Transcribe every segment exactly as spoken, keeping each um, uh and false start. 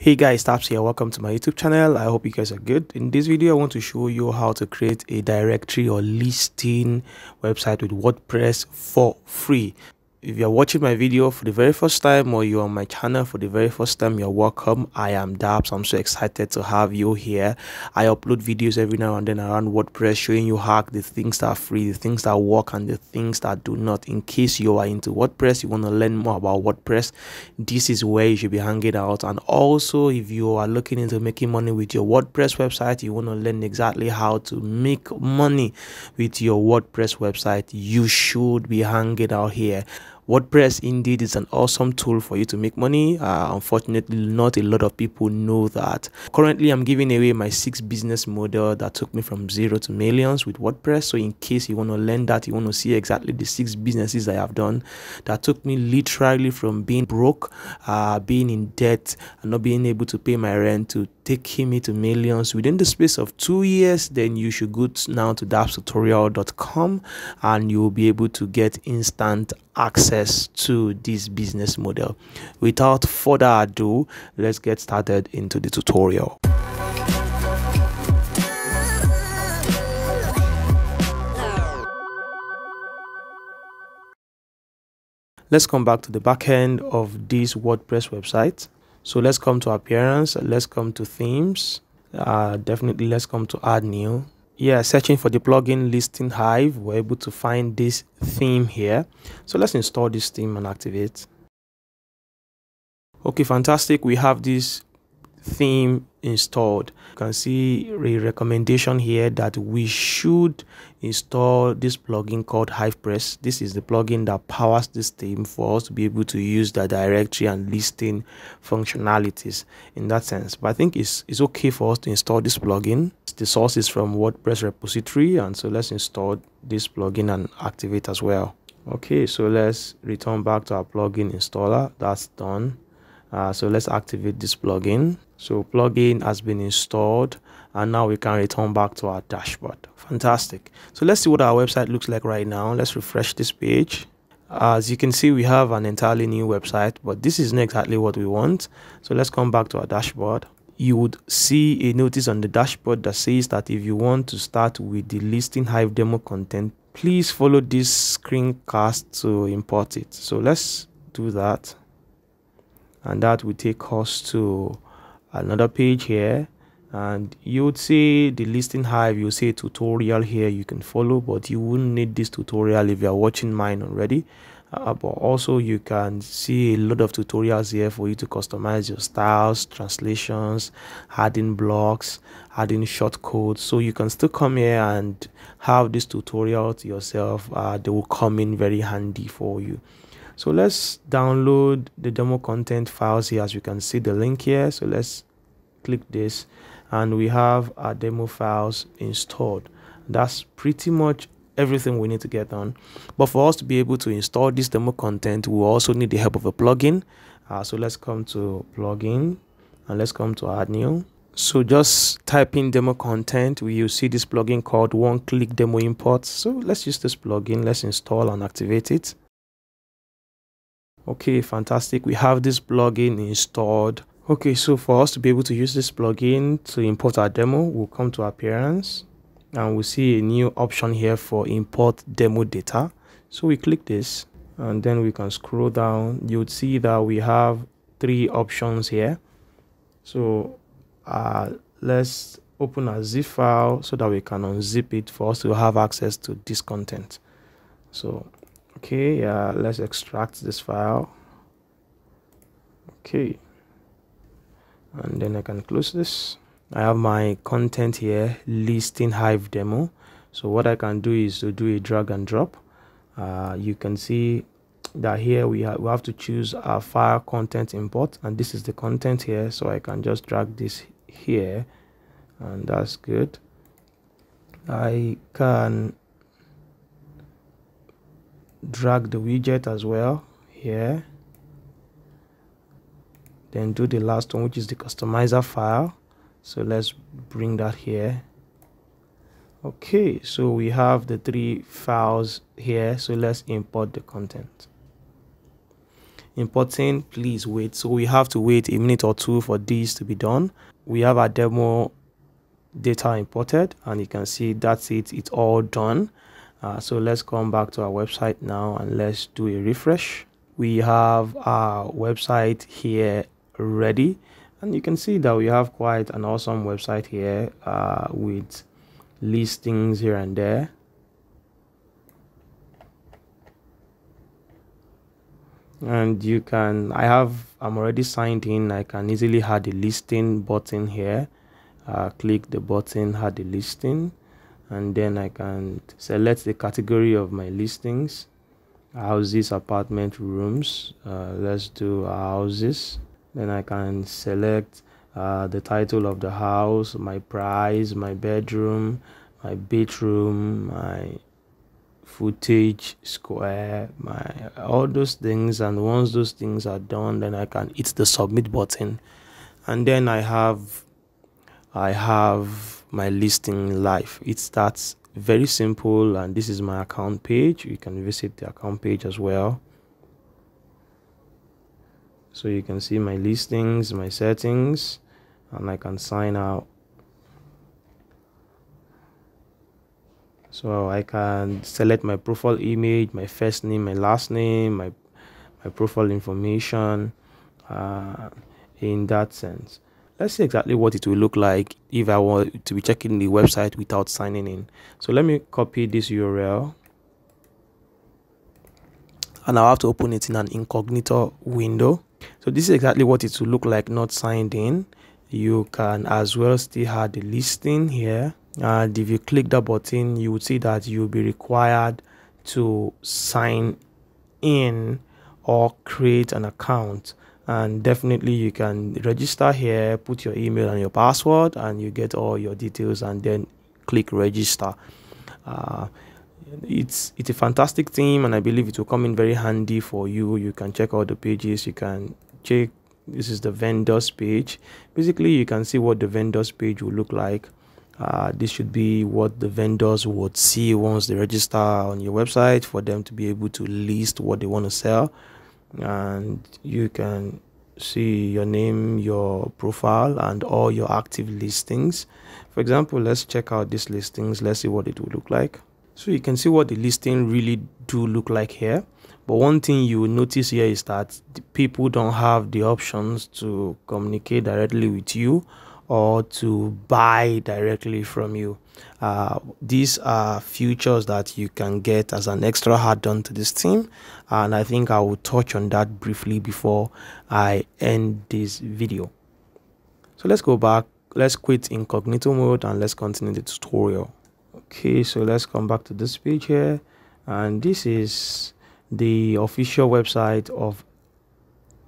Hey guys, Taps here. Welcome to my YouTube channel. I hope you guys are good. In this video, I want to show you how to create a directory or listing website with WordPress for free. If you're watching my video for the very first time or you're on my channel for the very first time, you're welcome. I am Daps. I'm so excited to have you here. I upload videos every now and then around WordPress, showing you how the things that are free, the things that work, and the things that do not. In case you are into WordPress, you want to learn more about WordPress, this is where you should be hanging out. And also, if you are looking into making money with your WordPress website, you want to learn exactly how to make money with your WordPress website, you should be hanging out here. WordPress indeed is an awesome tool for you to make money. Uh, unfortunately, not a lot of people know that. Currently, I'm giving away my six business model that took me from zero to millions with WordPress. So in case you want to learn that, you want to see exactly the six businesses I have done that took me literally from being broke, uh, being in debt, and not being able to pay my rent to taking me to millions within the space of two years, then you should go now to dapstutorial dot com and you'll be able to get instant access to this business model. Without further ado, let's get started into the tutorial. Let's come back to the back end of this WordPress website. So let's come to appearance, let's come to themes, uh, definitely let's come to add new. Yeah, searching for the plugin ListingHive, we're able to find this theme here. So let's install this theme and activate. Okay, fantastic, we have this theme installed. You can see a recommendation here that we should install this plugin called HivePress. This is the plugin that powers this theme for us to be able to use the directory and listing functionalities in that sense. But I think it's, it's okay for us to install this plugin. The source is from WordPress repository, and so let's install this plugin and activate as well. Okay, so let's return back to our plugin installer. That's done. Uh, so let's activate this plugin. So plugin has been installed, and now we can return back to our dashboard. Fantastic. So let's see what our website looks like right now. Let's refresh this page. As you can see, we have an entirely new website, but this isn't exactly what we want. So let's come back to our dashboard. You would see a notice on the dashboard that says that if you want to start with the ListingHive demo content, please follow this screencast to import it. So let's do that. And that will take us to another page here, and you would see the ListingHive, you see tutorial here you can follow, but you wouldn't need this tutorial if you are watching mine already. Uh, but also you can see a lot of tutorials here for you to customize your styles, translations, adding blocks, adding shortcodes. So you can still come here and have this tutorial to yourself. Uh, they will come in very handy for you. So let's download the demo content files here. As you can see the link here, so let's click this and we have our demo files installed. That's pretty much everything we need to get done. But for us to be able to install this demo content, we also need the help of a plugin. Uh, so let's come to plugin and let's come to add new. So just type in demo content. You'll see this plugin called one click demo import. So let's use this plugin. Let's install and activate it. Okay, fantastic. We have this plugin installed. Okay, so for us to be able to use this plugin to import our demo, we'll come to appearance and we'll see a new option here for import demo data. So we click this and then we can scroll down. You would see that we have three options here. So uh, let's open a zip file so that we can unzip it for us to have access to this content. So okay, uh, let's extract this file. Okay, and then I can close this. I have my content here, ListingHive demo. So what I can do is to do a drag and drop. Uh, you can see that here we, ha we have to choose our file content import, and this is the content here. So I can just drag this here, and that's good. I can drag the widget as well here, then do the last one, which is the customizer file. So let's bring that here. Okay, so we have the three files here. So let's import the content. importing, please wait. So we have to wait a minute or two for this to be done. We have our demo data imported, and you can see that's it, it's all done. Uh, so let's come back to our website now and let's do a refresh. We have our website here ready, and you can see that we have quite an awesome website here uh, with listings here and there. And you can, I have, I'm already signed in. I can easily add a listing button here. Uh, click the button, add a listing, and then I can select the category of my listings. Houses, apartment, rooms. Uh, let's do houses. Then I can select uh, the title of the house, my price, my bedroom, my bedroom, my footage, square, my all those things. And once those things are done, then I can hit the submit button, and then I have I have my listing live. It starts very simple, and this is my account page. You can visit the account page as well. So you can see my listings, my settings, and I can sign out. So I can select my profile image, my first name, my last name, my, my profile information uh, in that sense. Let's see exactly what it will look like if I want to be checking the website without signing in. So let me copy this U R L. And I'll have to open it in an incognito window. So this is exactly what it will look like not signed in. You can as well still add the listing here. And if you click that button, you would see that you'll be required to sign in or create an account. And definitely you can register here, put your email and your password, and you get all your details, and then click register. Uh, it's it's a fantastic theme, and I believe it will come in very handy for you. You can check out the pages. You can check, this is the vendors page. Basically, you can see what the vendors page will look like. Uh, this should be what the vendors would see once they register on your website, for them to be able to list what they want to sell. And you can see your name, your profile, and all your active listings. For example, let's check out these listings. Let's see what it will look like. So you can see what the listing really do look like here. But one thing you will notice here is that the people don't have the options to communicate directly with you or to buy directly from you. Uh, these are features that you can get as an extra add-on to this theme, and I think I will touch on that briefly before I end this video. So let's go back, let's quit incognito mode, and let's continue the tutorial. Okay, so let's come back to this page here, and this is the official website of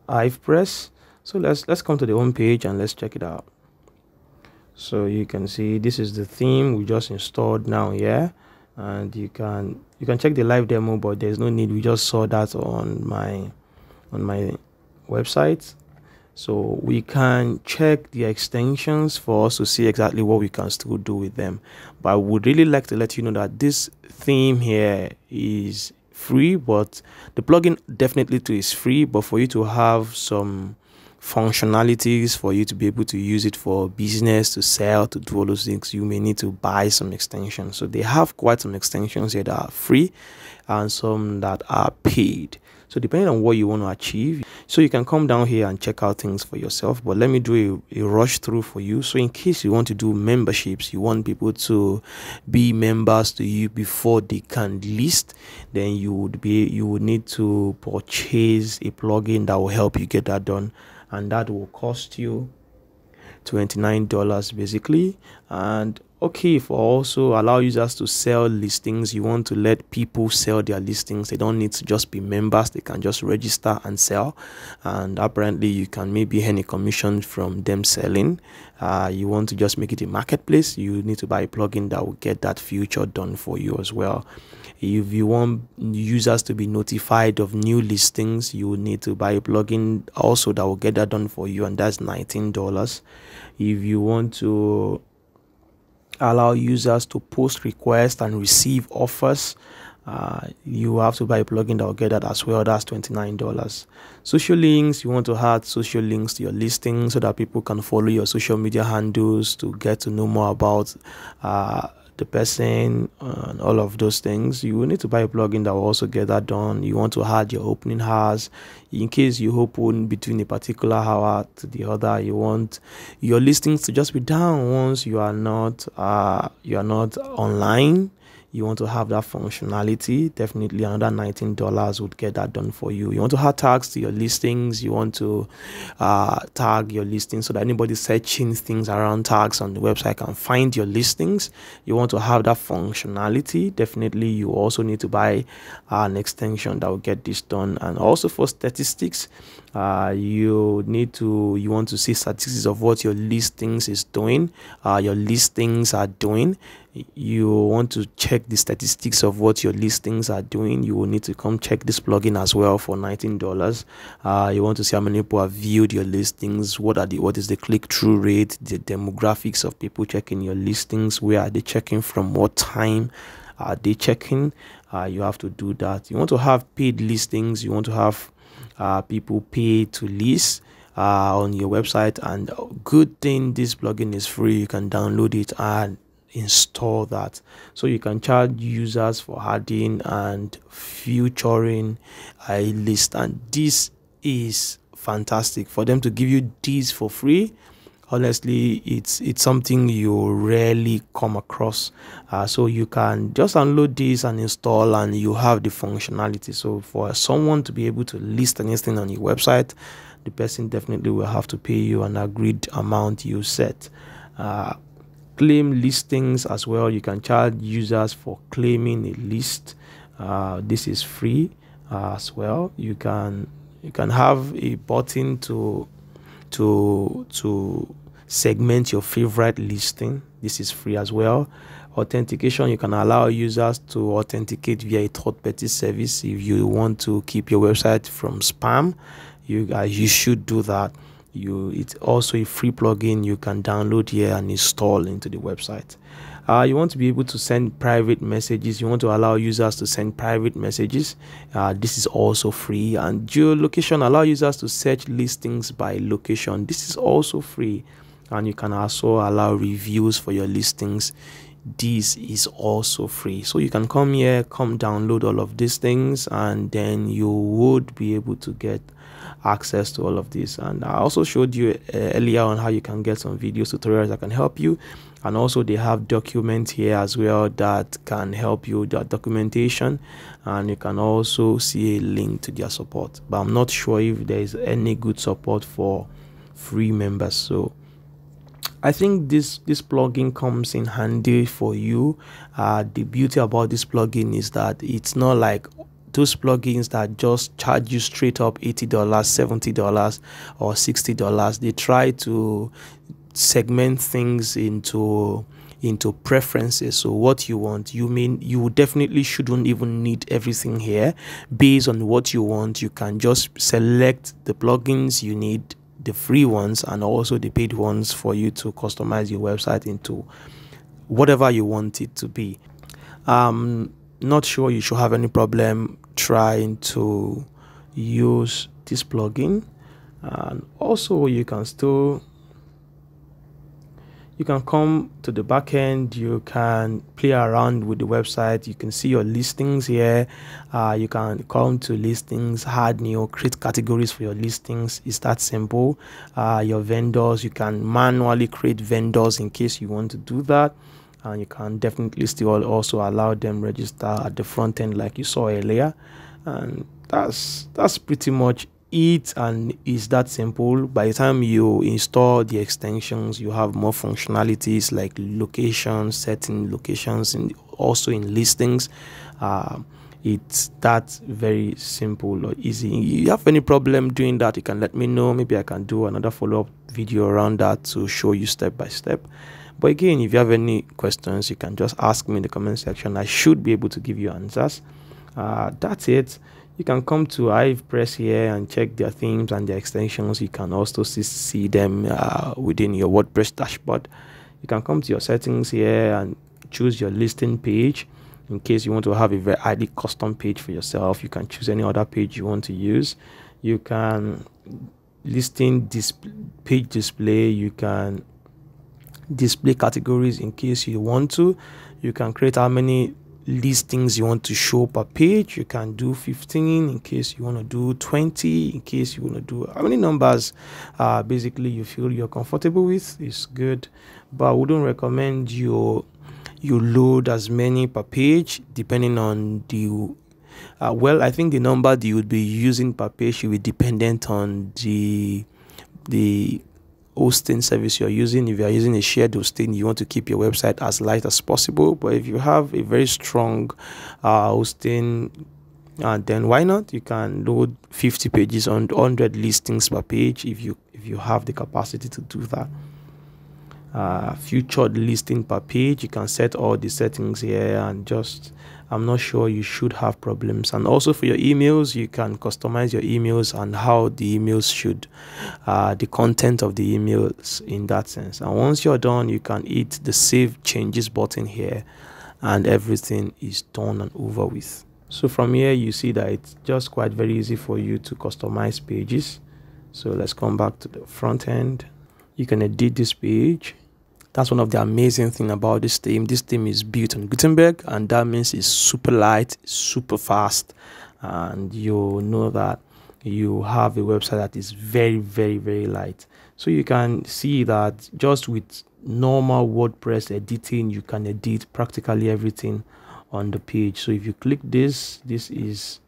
HivePress. So let's let's come to the home page and let's check it out. So you can see this is the theme we just installed now here, and you can you can check the live demo, but there's no need. We just saw that on my on my website. So we can check the extensions for us to see exactly what we can still do with them. But I would really like to let you know that this theme here is free, but the plugin definitely too is free, but for you to have some functionalities, for you to be able to use it for business, to sell, to do all those things, you may need to buy some extensions. So they have quite some extensions here that are free and some that are paid. So depending on what you want to achieve, so you can come down here and check out things for yourself. But let me do a, a rush through for you. So in case you want to do memberships, you want people to be members to you before they can list, then you would be you would need to purchase a plugin that will help you get that done. And that will cost you twenty-nine dollars basically. And okay, for also allow users to sell listings, you want to let people sell their listings. They don't need to just be members, they can just register and sell. And apparently you can maybe earn a commission from them selling. Uh, you want to just make it a marketplace, you need to buy a plugin that will get that feature done for you as well. If you want users to be notified of new listings, you will need to buy a plugin also that will get that done for you, and that's nineteen dollars. If you want to allow users to post requests and receive offers, Uh, you have to buy a plugin that will get that as well. That's twenty-nine dollars. Social links, you want to add social links to your listing so that people can follow your social media handles to get to know more about uh, the person and all of those things. You will need to buy a plugin that will also get that done. You want to add your opening hours in case you open between a particular hour to the other. You want your listings to just be down once you are not uh, you are not online. You want to have that functionality. Definitely another nineteen dollars would get that done for you. You want to add tags to your listings. You want to uh, tag your listings so that anybody searching things around tags on the website can find your listings. You want to have that functionality. Definitely you also need to buy uh, an extension that will get this done. And also for statistics, uh, you need to you want to see statistics of what your listings is doing, uh, your listings are doing. You want to check the statistics of what your listings are doing. You will need to come check this plugin as well for nineteen dollars. Uh, you want to see how many people have viewed your listings, what are the what is the click-through rate, the demographics of people checking your listings, where are they checking from, what time are they checking. Uh, you have to do that. You want to have paid listings. You want to have uh, people pay to list uh, on your website. And good thing, this plugin is free. You can download it and install that, so you can charge users for adding and featuring a list. And this is fantastic for them to give you this for free. Honestly, it's it's something you rarely come across. Uh, so you can just unload this and install, and you have the functionality. So for someone to be able to list anything on your website, the person definitely will have to pay you an agreed amount you set. Uh, Claim listings as well. You can charge users for claiming a list. Uh, this is free uh, as well. You can you can have a button to to to segment your favorite listing. This is free as well. Authentication, you can allow users to authenticate via a third-party service. If you want to keep your website from spam, you guys uh, you should do that. You it's also a free plugin you can download here and install into the website. Uh, you want to be able to send private messages. You want to allow users to send private messages. Uh, this is also free. And geolocation, allow users to search listings by location. This is also free. And you can also allow reviews for your listings. This is also free. So you can come here, come download all of these things, and then you would be able to get access to all of this. And I also showed you uh, earlier on how you can get some videos, tutorials that can help you. And also they have documents here as well that can help you, that documentation. And you can also see a link to their support, but I'm not sure if there is any good support for free members. So I think this this plugin comes in handy for you. Uh, the beauty about this plugin is that it's not like those plugins that just charge you straight up eighty dollars, seventy dollars, or sixty dollars. They try to segment things into into preferences. So what you want, you mean you definitely shouldn't even need everything here. Based on what you want, you can just select the plugins you need, the free ones and also the paid ones, for you to customize your website into whatever you want it to be. Um, not sure you should have any problem trying to use this plugin. And also you can still you can come to the back end. You can play around with the website. You can see your listings here. Uh, you can come to listings, add new, create categories for your listings. It's that simple. Uh, your vendors, you can manually create vendors in case you want to do that. And you can definitely still also allow them register at the front end like you saw earlier. And that's that's pretty much it, and it's that simple. By the time you install the extensions, you have more functionalities like location, setting locations, and also in listings. Uh, it's that very simple or easy. If you have any problem doing that, you can let me know. Maybe I can do another follow-up video around that to show you step by step. But again, if you have any questions, you can just ask me in the comment section. I should be able to give you answers. Uh, that's it. You can come to HivePress here and check their themes and their extensions. You can also see, see them uh, within your WordPress dashboard. You can come to your settings here and choose your listing page. in case you want to have a very highly custom page for yourself. You can choose any other page you want to use. You can listing this page display, you can display categories in case you want to. You can create how many listings you want to show per page. You can do fifteen in case you want to do twenty, in case you want to do how many numbers uh basically you feel you're comfortable with is good, but I wouldn't recommend you you load as many per page depending on the uh, well, I think the number that you would be using per page should be dependent on the the hosting service you're using. If you're using a shared hosting, you want to keep your website as light as possible, but if you have a very strong uh, hosting, uh, then why not? You can load fifty pages on one hundred listings per page if you if you have the capacity to do that. Uh, featured listing per page, you can set all the settings here, and just I'm not sure you should have problems. And also for your emails, you can customize your emails and how the emails should uh, the content of the emails in that sense. And once you're done, you can hit the save changes button here and everything is done and over with. So from here you see that it's just quite very easy for you to customize pages. So let's come back to the front end. You can edit this page. That's one of the amazing thing about this theme. This theme is built on Gutenberg, and that means it's super light, super fast, and you know that you have a website that is very, very, very light. So you can see that just with normal WordPress editing, you can edit practically everything on the page. So if you click this, this is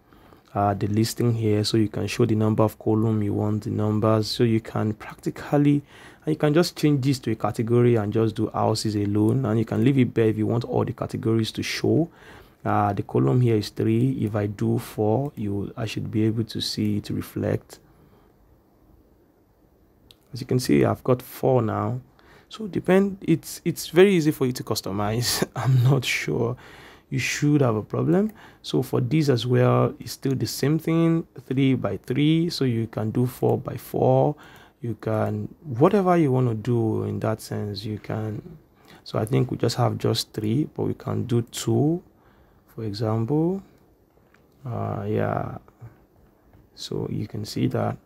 uh, the listing here. So you can show the number of column you want, the numbers. So you can practically, and you can just change this to a category and just do houses alone, and you can leave it bare if you want all the categories to show. Uh, the column here is three. If I do four, you I should be able to see it reflect. As you can see, I've got four now. So depend it's it's very easy for you to customize. I'm not sure you should have a problem. So for this as well, it's still the same thing, three by three. So you can do four by four. You can whatever you want to do in that sense. You can, so I think we just have just three, but we can do two, for example. Uh yeah, so you can see that,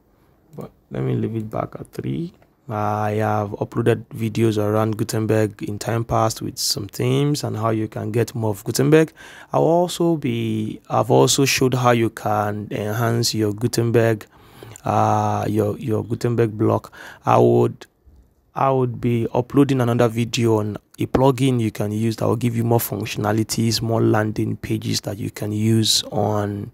but let me leave it back at three. I have uploaded videos around Gutenberg in time past with some themes and how you can get more of Gutenberg. I'll also be I've also showed how you can enhance your Gutenberg uh your your Gutenberg block. I would I would be uploading another video on a plugin you can use that will give you more functionalities, more landing pages that you can use on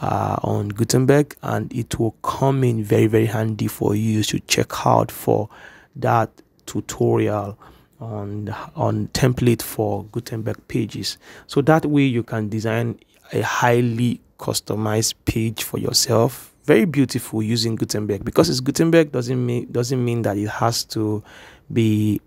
uh on Gutenberg, and it will come in very, very handy for you to check out for that tutorial on on template for Gutenberg pages. So that way you can design a highly customized page for yourself. Very beautiful using Gutenberg, because it's Gutenberg doesn't mean doesn't mean that it has to be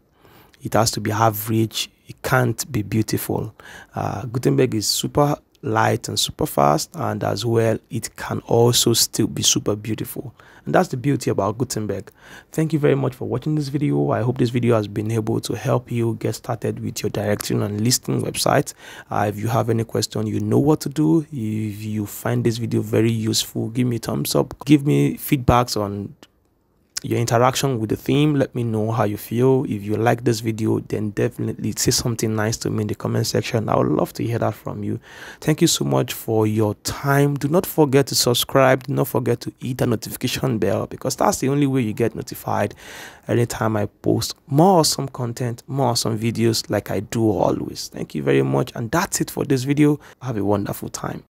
it has to be average. It can't be beautiful. Uh, Gutenberg is super light and super fast, and as well it can also still be super beautiful, and that's the beauty about Gutenberg. Thank you very much for watching this video. I hope this video has been able to help you get started with your directory and listing website. Uh, if you have any question, you know what to do. If you find this video very useful, give me a thumbs up, give me feedbacks on your interaction with the theme. Let me know how you feel. If you like this video, then definitely say something nice to me in the comment section. I would love to hear that from you. Thank you so much for your time. Do not forget to subscribe. Do not forget to hit the notification bell, because that's the only way you get notified anytime I post more awesome content, more awesome videos like I do always. Thank you very much, and that's it for this video. Have a wonderful time.